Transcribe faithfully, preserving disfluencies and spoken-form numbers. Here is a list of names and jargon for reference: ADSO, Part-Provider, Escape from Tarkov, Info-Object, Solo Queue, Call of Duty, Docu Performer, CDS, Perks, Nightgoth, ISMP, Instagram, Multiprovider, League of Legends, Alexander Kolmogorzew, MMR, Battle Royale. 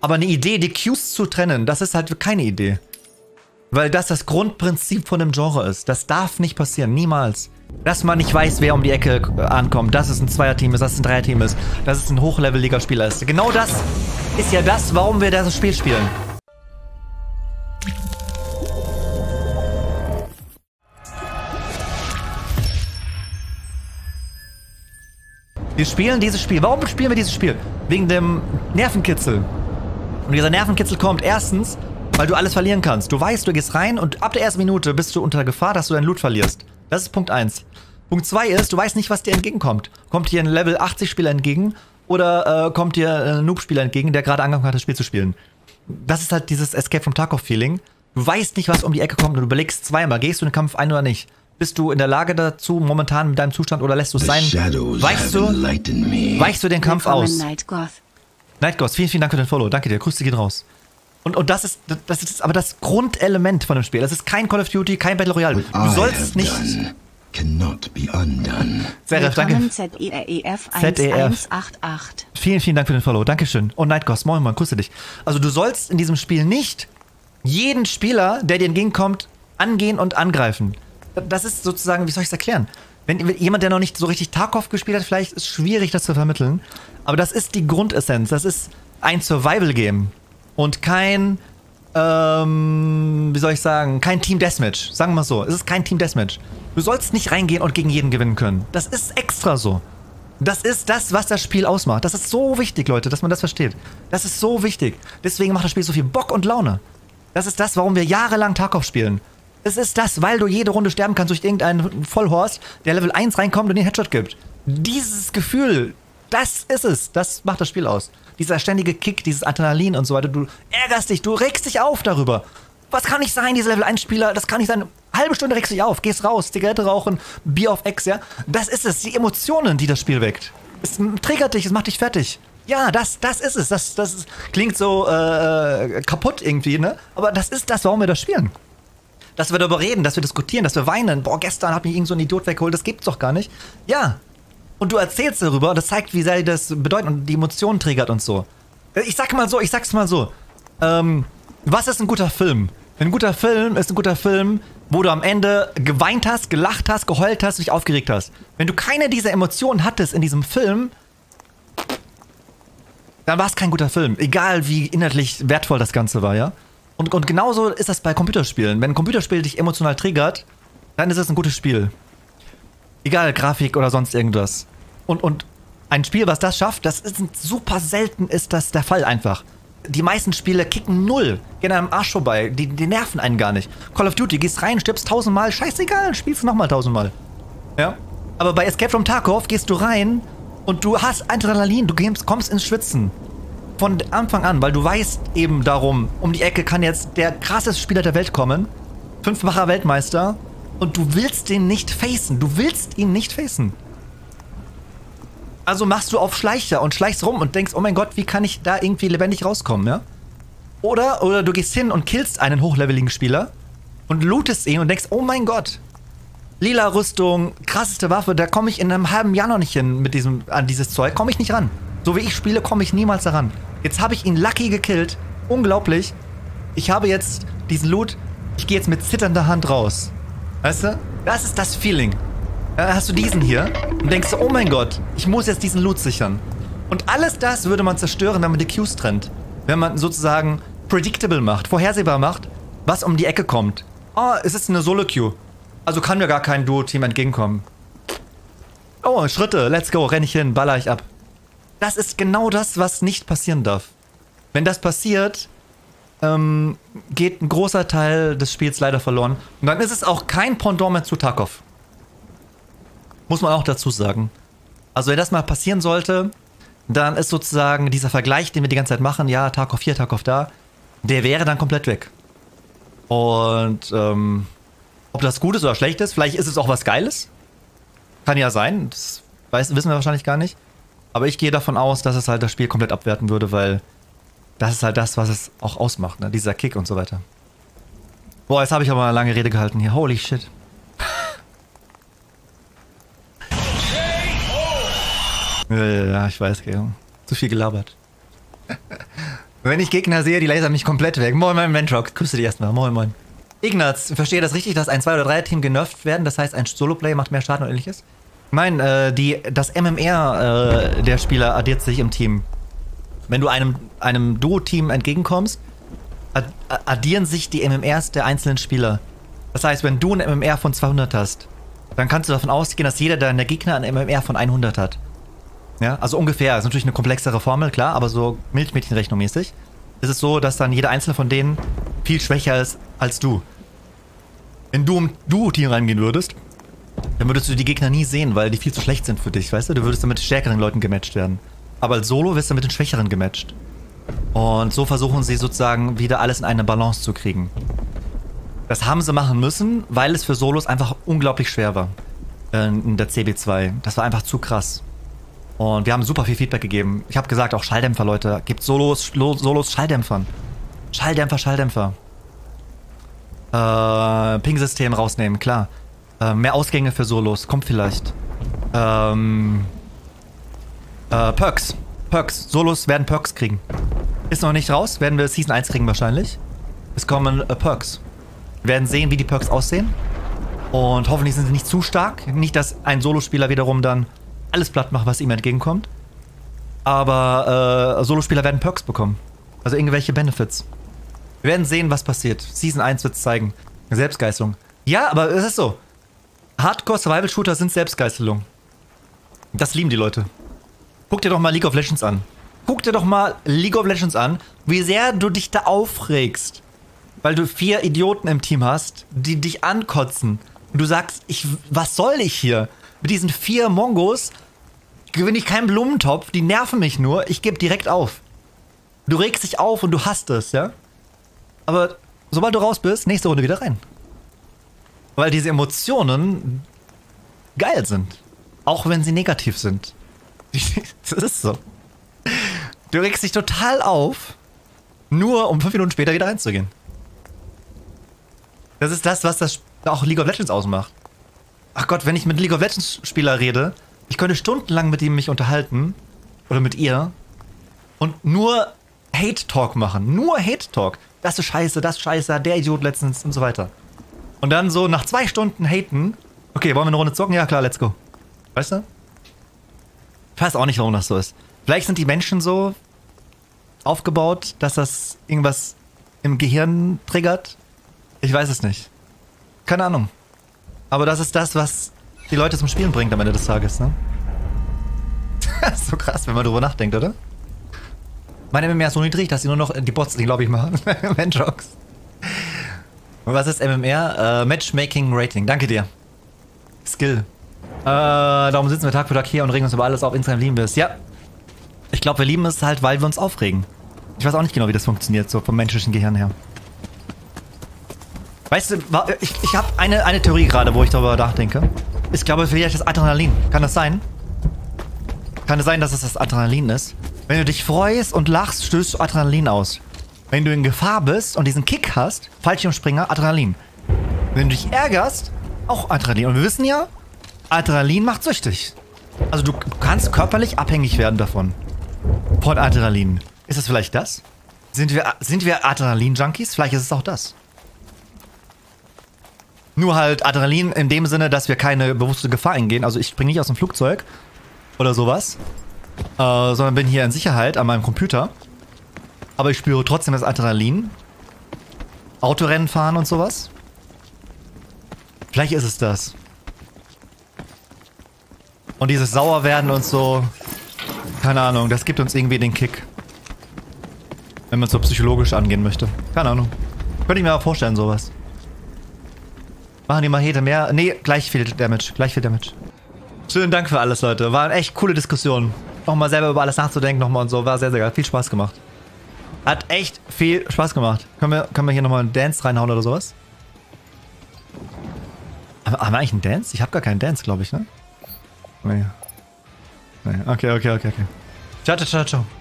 Aber eine Idee, die Queues zu trennen, das ist halt keine Idee. Weil das das Grundprinzip von dem Genre ist. Das darf nicht passieren, niemals. Dass man nicht weiß, wer um die Ecke ankommt, dass es ein Zweierteam ist, dass es ein Dreierteam ist, dass es ein hochleveliger Spieler ist. Genau das ist ja das, warum wir das Spiel spielen. Wir spielen dieses Spiel. Warum spielen wir dieses Spiel? Wegen dem Nervenkitzel. Und dieser Nervenkitzel kommt erstens, weil du alles verlieren kannst. Du weißt, du gehst rein und ab der ersten Minute bist du unter Gefahr, dass du deinen Loot verlierst. Das ist Punkt eins. Punkt zwei ist, du weißt nicht, was dir entgegenkommt. Kommt dir ein Level achtzig Spieler entgegen oder äh, kommt dir ein Noob-Spieler entgegen, der gerade angefangen hat, das Spiel zu spielen. Das ist halt dieses Escape from Tarkov-Feeling. Du weißt nicht, was um die Ecke kommt und du überlegst zweimal, gehst du in den Kampf ein oder nicht. Bist du in der Lage dazu, momentan mit deinem Zustand, oder lässt du es sein? Weichst du, weichst du den Kampf aus? Nightgoth, vielen, vielen Dank für den Follow. Danke dir. Grüße gehen raus. Und, und das, ist, das ist aber das Grundelement von dem Spiel. Das ist kein Call of Duty, kein Battle Royale. Du sollst es nicht... Seref, danke. Z E R F eins eins acht acht. Vielen, vielen Dank für den Follow. Dankeschön. Und Nightgoth, moin, moin, grüße dich. Also du sollst in diesem Spiel nicht jeden Spieler, der dir entgegenkommt, angehen und angreifen. Das ist sozusagen, wie soll ich es erklären? Wenn jemand, der noch nicht so richtig Tarkov gespielt hat, vielleicht ist es schwierig, das zu vermitteln. Aber das ist die Grundessenz. Das ist ein Survival-Game. Und kein, ähm, wie soll ich sagen, kein Team Deathmatch. Sagen wir mal so, es ist kein Team Deathmatch. Du sollst nicht reingehen und gegen jeden gewinnen können. Das ist extra so. Das ist das, was das Spiel ausmacht. Das ist so wichtig, Leute, dass man das versteht. Das ist so wichtig. Deswegen macht das Spiel so viel Bock und Laune. Das ist das, warum wir jahrelang Tarkov spielen. Es ist das, weil du jede Runde sterben kannst durch irgendeinen Vollhorst, der Level eins reinkommt und den Headshot gibt. Dieses Gefühl, das ist es. Das macht das Spiel aus. Dieser ständige Kick, dieses Adrenalin und so weiter. Du ärgerst dich, du regst dich auf darüber. Was kann nicht sein, diese Level eins Spieler? Das kann nicht sein. Halbe Stunde regst dich auf, gehst raus, Zigarette rauchen, Bier auf Ex, ja? Das ist es, die Emotionen, die das Spiel weckt. Es triggert dich, es macht dich fertig. Ja, das, das ist es. Das, das klingt so äh, kaputt irgendwie, ne? Aber das ist das, warum wir das spielen. Dass wir darüber reden, dass wir diskutieren, dass wir weinen. Boah, gestern hat mich irgend so ein Idiot weggeholt, das gibt's doch gar nicht. Ja. Und du erzählst darüber und das zeigt, wie sehr das bedeutet und die Emotionen triggert und so. Ich sag mal so, ich sag's mal so. Ähm, was ist ein guter Film? Ein guter Film ist ein guter Film, wo du am Ende geweint hast, gelacht hast, geheult hast, dich aufgeregt hast. Wenn du keine dieser Emotionen hattest in diesem Film, dann war es kein guter Film. Egal, wie inhaltlich wertvoll das Ganze war, ja? Und, und genauso ist das bei Computerspielen. Wenn ein Computerspiel dich emotional triggert, dann ist es ein gutes Spiel. Egal, Grafik oder sonst irgendwas. Und, und ein Spiel, was das schafft, das ist super selten, ist das der Fall einfach. Die meisten Spiele kicken null, gehen einem Arsch vorbei, die, die nerven einen gar nicht. Call of Duty, gehst rein, stirbst tausendmal, scheißegal, spielst nochmal tausendmal. Ja? Aber bei Escape from Tarkov gehst du rein und du hast Adrenalin, du kommst ins Schwitzen. Von Anfang an, weil du weißt eben darum, um die Ecke kann jetzt der krasseste Spieler der Welt kommen, fünffacher Weltmeister, und du willst den nicht facen, du willst ihn nicht facen. Also machst du auf Schleicher und schleichst rum und denkst, oh mein Gott, wie kann ich da irgendwie lebendig rauskommen, ja? Oder, oder du gehst hin und killst einen hochleveligen Spieler und lootest ihn und denkst, oh mein Gott, lila Rüstung, krasseste Waffe, da komme ich in einem halben Jahr noch nicht hin mit diesem, an dieses Zeug, komme ich nicht ran. So wie ich spiele, komme ich niemals daran. Jetzt habe ich ihn lucky gekillt. Unglaublich. Ich habe jetzt diesen Loot. Ich gehe jetzt mit zitternder Hand raus. Weißt du? Das ist das Feeling. Dann hast du diesen hier und denkst, oh mein Gott, ich muss jetzt diesen Loot sichern. Und alles das würde man zerstören, wenn man die Queues trennt. Wenn man sozusagen predictable macht, vorhersehbar macht, was um die Ecke kommt. Oh, es ist eine Solo-Queue. Also kann mir gar kein Duo-Team entgegenkommen. Oh, Schritte, let's go, renn ich hin, baller ich ab. Das ist genau das, was nicht passieren darf. Wenn das passiert, ähm, geht ein großer Teil des Spiels leider verloren. Und dann ist es auch kein Pendant mehr zu Tarkov. Muss man auch dazu sagen. Also wenn das mal passieren sollte, dann ist sozusagen dieser Vergleich, den wir die ganze Zeit machen, ja, Tarkov hier, Tarkov da, der wäre dann komplett weg. Und ähm, ob das gut ist oder schlecht ist, vielleicht ist es auch was Geiles. Kann ja sein, das weiß, wissen wir wahrscheinlich gar nicht. Aber ich gehe davon aus, dass es halt das Spiel komplett abwerten würde, weil das ist halt das, was es auch ausmacht, ne? Dieser Kick und so weiter. Boah, jetzt habe ich aber eine lange Rede gehalten hier. Holy shit. Ja, ja, ja, ich weiß, Georg. Zu viel gelabert. Wenn ich Gegner sehe, die lasern mich komplett weg. Moin, mein Mentrock. Grüße dich erstmal. Moin, moin. Ignaz, verstehe das richtig, dass ein zwei- oder drei-Team genervt werden? Das heißt, ein Solo-Play macht mehr Schaden und ähnliches? Nein, äh, die, das M M R äh, der Spieler addiert sich im Team. Wenn du einem, einem Duo-Team entgegenkommst, ad addieren sich die M M Rs der einzelnen Spieler. Das heißt, wenn du ein M M R von zweihundert hast, dann kannst du davon ausgehen, dass jeder deiner Gegner ein M M R von hundert hat. Ja, also ungefähr. Das ist natürlich eine komplexere Formel, klar, aber so Milchmädchenrechnungsmäßig ist es so, dass dann jeder einzelne von denen viel schwächer ist als du. Wenn du im Duo-Team reingehen würdest, dann würdest du die Gegner nie sehen, weil die viel zu schlecht sind für dich, weißt du? Du würdest dann mit stärkeren Leuten gematcht werden. Aber als Solo wirst du mit den Schwächeren gematcht. Und so versuchen sie sozusagen wieder alles in eine Balance zu kriegen. Das haben sie machen müssen, weil es für Solos einfach unglaublich schwer war. In der C B zwei. Das war einfach zu krass. Und wir haben super viel Feedback gegeben. Ich habe gesagt, auch Schalldämpfer, Leute. Gibt Solos, Solos Schalldämpfern. Schalldämpfer, Schalldämpfer. Äh, Ping-System rausnehmen, klar. Äh, mehr Ausgänge für Solos, kommt vielleicht. Ähm, äh, Perks. Perks. Solos werden Perks kriegen. Ist noch nicht raus, werden wir Season eins kriegen wahrscheinlich. Es kommen äh, Perks. Wir werden sehen, wie die Perks aussehen. Und hoffentlich sind sie nicht zu stark. Nicht, dass ein Solospieler wiederum dann alles platt macht, was ihm entgegenkommt. Aber äh, Solospieler werden Perks bekommen. Also irgendwelche Benefits. Wir werden sehen, was passiert. Season eins wird es zeigen. Selbstgeißelung. Ja, aber es ist so. Hardcore-Survival-Shooter sind Selbstgeißelung. Das lieben die Leute. Guck dir doch mal League of Legends an. Guck dir doch mal League of Legends an, wie sehr du dich da aufregst. Weil du vier Idioten im Team hast, die dich ankotzen. Und du sagst, ich, was soll ich hier? Mit diesen vier Mongos gewinne ich keinen Blumentopf, die nerven mich nur, ich gebe direkt auf. Du regst dich auf und du hasst es, ja? Aber sobald du raus bist, nächste Runde wieder rein. Weil diese Emotionen geil sind. Auch wenn sie negativ sind. Das ist so. Du regst dich total auf, nur um fünf Minuten später wieder reinzugehen. Das ist das, was das auch League of Legends ausmacht. Ach Gott, wenn ich mit League of Legends Spieler rede, ich könnte stundenlang mit ihm mich unterhalten, oder mit ihr, und nur Hate-Talk machen, nur Hate-Talk. Das ist scheiße, das ist scheiße, der Idiot letztens und so weiter. Und dann so nach zwei Stunden haten, okay, wollen wir eine Runde zocken? Ja klar, let's go. Weißt du? Ich weiß auch nicht, warum das so ist. Vielleicht sind die Menschen so aufgebaut, dass das irgendwas im Gehirn triggert. Ich weiß es nicht. Keine Ahnung. Aber das ist das, was die Leute zum Spielen bringt am Ende des Tages, ne? Das ist so krass, wenn man drüber nachdenkt, oder? Meine M M R ist so niedrig, dass sie nur noch die Bots, die glaube ich machen. Mentrox. Und was ist M M R? Äh, Matchmaking Rating. Danke dir. Skill. Äh, darum sitzen wir Tag für Tag hier und regen uns über alles auf. Instagram lieben wir es. Ja. Ich glaube, wir lieben es halt, weil wir uns aufregen. Ich weiß auch nicht genau, wie das funktioniert, so vom menschlichen Gehirn her. Weißt du, ich, ich habe eine, eine Theorie gerade, wo ich darüber nachdenke. Ich glaube, vielleicht das Adrenalin. Kann das sein? Kann es sein, dass es das Adrenalin ist? Wenn du dich freust und lachst, stößt du Adrenalin aus. Wenn du in Gefahr bist und diesen Kick hast, Fallschirmspringer, Adrenalin. Wenn du dich ärgerst, auch Adrenalin. Und wir wissen ja, Adrenalin macht süchtig. Also du kannst körperlich abhängig werden davon. Von Adrenalin. Ist das vielleicht das? Sind wir, sind wir Adrenalin-Junkies? Vielleicht ist es auch das. Nur halt Adrenalin in dem Sinne, dass wir keine bewusste Gefahr eingehen. Also ich springe nicht aus dem Flugzeug oder sowas, äh, sondern bin hier in Sicherheit an meinem Computer. Aber ich spüre trotzdem das Adrenalin. Autorennen fahren und sowas. Vielleicht ist es das. Und dieses Sauerwerden und so, keine Ahnung, das gibt uns irgendwie den Kick. Wenn man so psychologisch angehen möchte. Keine Ahnung. Könnte ich mir aber vorstellen, sowas. Machen die Machete mehr? Nee, gleich viel Damage. Gleich viel Damage. Schönen Dank für alles, Leute. Waren echt coole Diskussionen. Nochmal selber über alles nachzudenken nochmal und so. War sehr, sehr geil. Viel Spaß gemacht. Hat echt viel Spaß gemacht. Können wir, können wir hier nochmal einen Dance reinhauen oder sowas? Haben, haben wir eigentlich einen Dance? Ich habe gar keinen Dance, glaube ich, ne? Nee. Nee. Okay, okay, okay, okay. Ciao, ciao, ciao, ciao.